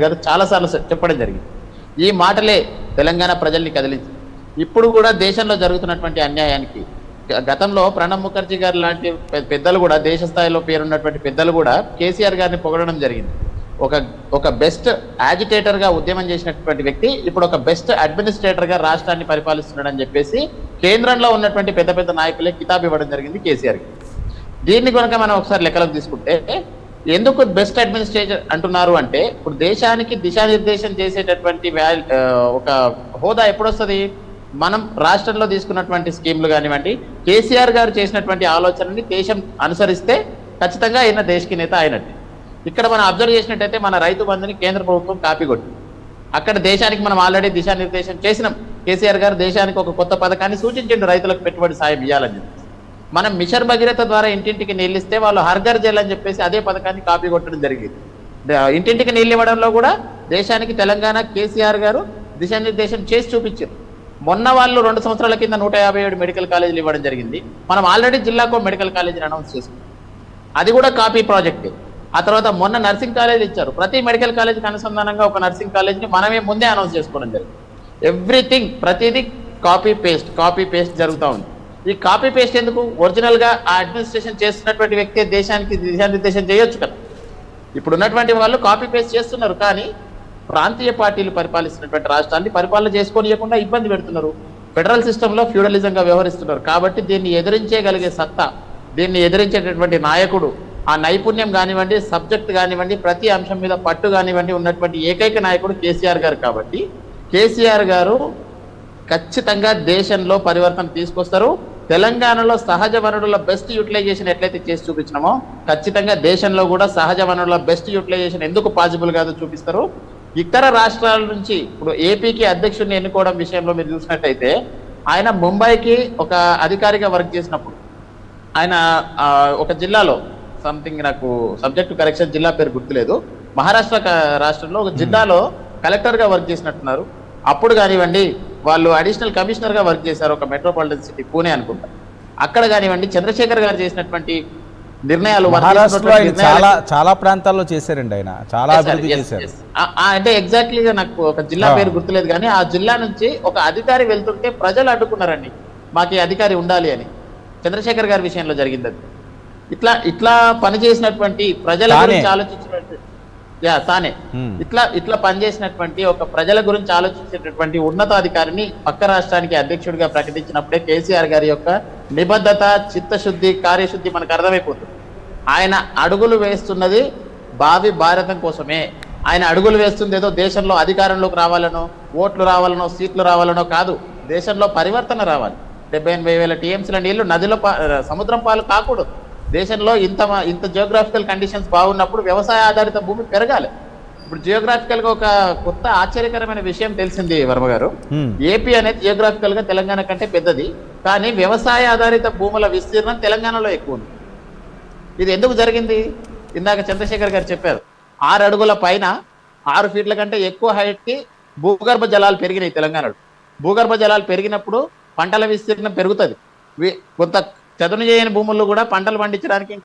గారు చాలా సార్లు చెప్పడం జరిగింది। ఈ మాటలే తెలంగాణ ప్రజల్ని కదిలించింది। ఇప్పుడు కూడా దేశంలో జరుగుతున్నటువంటి అన్యాయానికి గతంలో ప్రణబ్ ముఖర్జీ గారు లాంటి పెద్దలు కూడా దేశ స్థాయిలో పేరున్నటువంటి పెద్దలు కూడా కేసీఆర్ గారిని పొగడడం జరిగింది। ఒక బెస్ట్ యాజిటేటర్ గా ఉద్యమం చేసినటువంటి వ్యక్తి ఇప్పుడు ఒక బెస్ట్ అడ్మినిస్ట్రేటర్ గా రాష్ట్రాన్ని పరిపాలిస్తున్నాడని చెప్పేసి కేంద్రంలో ఉన్నటువంటి పెద్ద పెద్ద నాయకులే కితాబు ఇవ్వడం జరిగింది కేసీఆర్ కి। దీన్ని కనుక మనం ఒకసారి లెక్కలోకి తీసుకుంటే ఎందుకు బెస్ట్ అడ్మినిస్ట్రేటర్ అంటున్నారు అంటే ఇప్పుడు దేశానికి దిశానిర్దేశం చేసేటటువంటి ఒక హోదా ఎప్పుడొస్తుంది? మనం రాష్ట్రంలో తీసుకున్నటువంటి స్కీమ్లు కానివ్వండి, కేసీఆర్ గారు చేసినటువంటి ఆలోచనని దేశం అనుసరిస్తే ఖచ్చితంగా ఆయన దేశకి నేత అయినట్టు। ఇక్కడ మనం అబ్జర్వ్ చేసినట్టయితే మన రైతు బంధుని కేంద్ర ప్రభుత్వం కాపీ కొట్టింది। అక్కడ దేశానికి మనం ఆల్రెడీ దిశానిర్దేశం చేసినాం। కేసీఆర్ గారు దేశానికి ఒక కొత్త పథకాన్ని సూచించిండు, రైతులకు పెట్టుబడి సాయం ఇవ్వాలని చెప్పి। మనం మిషన్ భగీరథ ద్వారా ఇంటింటికి నీళ్ళు ఇస్తే వాళ్ళు హర్గర్ జల్ అని చెప్పేసి అదే పథకాన్ని కాపీ కొట్టడం జరిగింది। ఇంటింటికి నీళ్ళు ఇవ్వడంలో కూడా దేశానికి తెలంగాణ కేసీఆర్ గారు దిశానిర్దేశం చేసి చూపించారు। మొన్న వాళ్ళు 2 సంవత్సరాల కింద 157 మెడికల్ కాలేజీలు ఇవ్వడం జరిగింది। మనం ఆల్రెడీ జిల్లాకు మెడికల్ కాలేజీని అనౌన్స్ చేసుకున్నాం, అది కూడా కాపీ ప్రాజెక్ట్। ఆ తర్వాత మొన్న నర్సింగ్ కాలేజీలు ఇచ్చారు, ప్రతి మెడికల్ కాలేజీకి అనుసంధానంగా ఒక నర్సింగ్ కాలేజీని మనమే ముందే అనౌన్స్ చేసుకోవడం జరిగింది। ఎవ్రీథింగ్ ప్రతిదీ కాపీ పేస్ట్ జరుగుతూ ఉంది। ఈ కాపీ పేస్ట్ ఎందుకు? ఒరిజినల్ గా ఆ అడ్మినిస్ట్రేషన్ చేస్తున్నటువంటి వ్యక్తి దేశానికి దిశానిర్దేశం చేయొచ్చు కదా। ఇప్పుడు ఉన్నటువంటి వాళ్ళు కాపీ పేస్ట్ చేస్తున్నారు, కానీ ప్రాంతీయ పార్టీలు పరిపాలిస్తున్నటువంటి రాష్ట్రాన్ని పరిపాలన చేసుకోనియకుండా ఇబ్బంది పెడుతున్నారు, ఫెడరల్ సిస్టంలో ఫ్యూడలిజంగా వ్యవహరిస్తున్నారు। కాబట్టి దీన్ని ఎదిరించగలిగే సత్తా, దీన్ని ఎదిరించేటటువంటి నాయకుడు, ఆ నైపుణ్యం కానివ్వండి, సబ్జెక్ట్ కానివ్వండి, ప్రతి అంశం మీద పట్టు కానివ్వండి ఉన్నటువంటి ఏకైక నాయకుడు కేసీఆర్ గారు। కాబట్టి కేసీఆర్ గారు ఖచ్చితంగా దేశంలో పరివర్తన తీసుకొస్తారు। తెలంగాణలో సహజ వనరుల బెస్ట్ యూటిలైజేషన్ ఎట్లయితే చేసి చూపించినామో ఖచ్చితంగా దేశంలో కూడా సహజ వనరుల బెస్ట్ యూటిలైజేషన్ ఎందుకు పాసిబుల్ కాదో చూపిస్తారు। ఇతర రాష్ట్రాల నుంచి ఇప్పుడు ఏపీకి అధ్యక్షుడిని ఎన్నుకోవడం విషయంలో మీరు చూసినట్టయితే ఆయన ముంబైకి ఒక అధికారిగా వర్క్ చేసినప్పుడు ఆయన ఒక జిల్లాలో సంథింగ్, నాకు సబ్జెక్టు కరెక్షన్, జిల్లా పేరు గుర్తులేదు, మహారాష్ట్ర రాష్ట్రంలో ఒక జిల్లాలో కలెక్టర్గా వర్క్ చేసినట్టున్నారు। అప్పుడు కానివ్వండి వాళ్ళు అడిషనల్ కమిషనర్గా వర్క్ చేశారు, ఒక మెట్రోపాలిటన్ సిటీ పూణే అనుకుంటా, అక్కడ కానివ్వండి చంద్రశేఖర్ గారు చేసినటువంటి నిర్ణయాలు చాలా చాలా ప్రాంతాల్లో చేశారండి ఆయన, చాలా అభివృద్ధి చేశారు। అంటే ఎగ్జాక్ట్లీగా నాకు ఒక జిల్లా పేరు గుర్తులేదు, కానీ ఆ జిల్లా నుంచి ఒక అధికారి వెళ్తుంటే ప్రజలు అడ్డుకున్నారండి, మాకు ఈ అధికారి ఉండాలి అని। చంద్రశేఖర్ గారి విషయంలో జరిగింది అది। ఇట్లా ఇట్లా పనిచేసినటువంటి ప్రజల గురించి ఆలోచించినట్టు తానే ఇట్లా పనిచేసినటువంటి ఒక ప్రజల గురించి ఆలోచించేటటువంటి ఉన్నతాధికారిని పక్క రాష్ట్రానికి అధ్యక్షుడిగా ప్రకటించినప్పుడే కేసీఆర్ గారి యొక్క నిబద్ధత, చిత్తశుద్ధి, కార్యశుద్ధి మనకు అర్థమైపోతుంది। ఆయన అడుగులు వేస్తున్నది భావి భారతం కోసమే। ఆయన అడుగులు వేస్తుంది ఏదో దేశంలో అధికారంలోకి రావాలనో, ఓట్లు రావాలనో, సీట్లు రావాలనో కాదు, దేశంలో పరివర్తన రావాలి। 78,000 టీఎంసీల నీళ్లు నదిలో సముద్రం పాలు కాకూడదు। దేశంలో ఇంత జియోగ్రాఫికల్ కండిషన్స్ బాగున్నప్పుడు వ్యవసాయ ఆధారిత భూమి పెరగాలి। ఇప్పుడు జియోగ్రాఫికల్ గా ఒక కొత్త ఆశ్చర్యకరమైన విషయం తెలిసింది వర్మ గారు, ఏపీ అనేది జియోగ్రాఫికల్ గా తెలంగాణ కంటే పెద్దది, కానీ వ్యవసాయ ఆధారిత భూముల విస్తీర్ణం తెలంగాణలో ఎక్కువ ఉంది। ఇది ఎందుకు జరిగింది? ఇందాక చంద్రశేఖర్ గారు చెప్పారు, 6 అడుగుల పైన 6 ఫీట్ల కంటే ఎక్కువ హైట్ కి భూగర్భ జలాలు పెరిగినాయి తెలంగాణలో। భూగర్భ జలాలు పెరిగినప్పుడు పంటల విస్తీర్ణం పెరుగుతుంది। కొంత చదును చేయని భూముల్లో కూడా పంటలు పండించడానికి